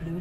Blue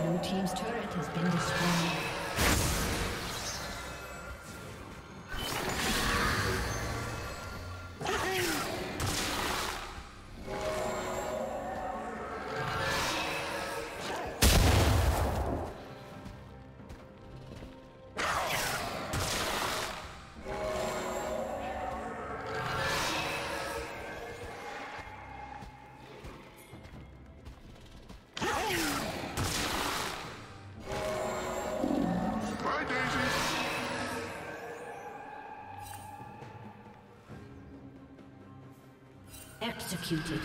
Blue team's turret has been destroyed. Executed.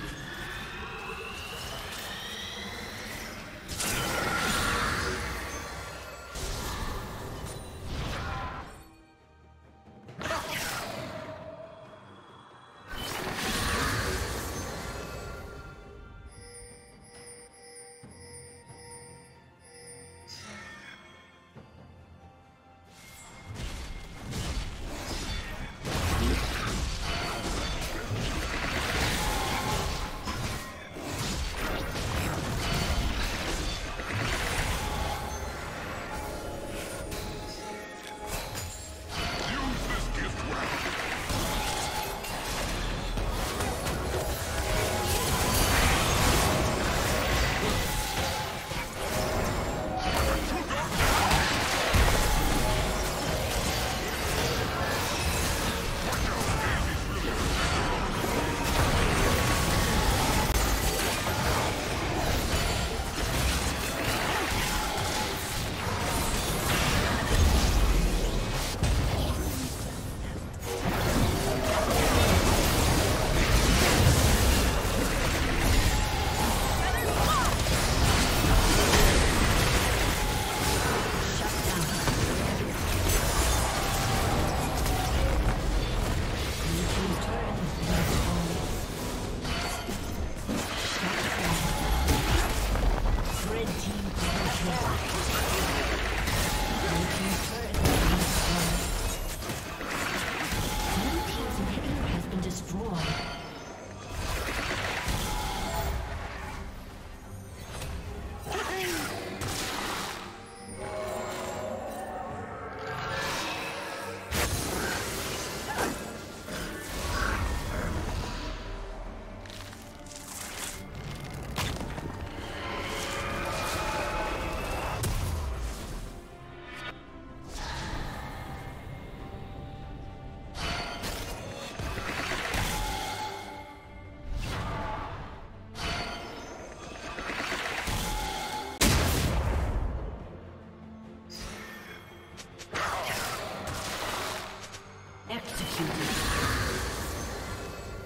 executed.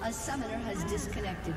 A summoner has disconnected.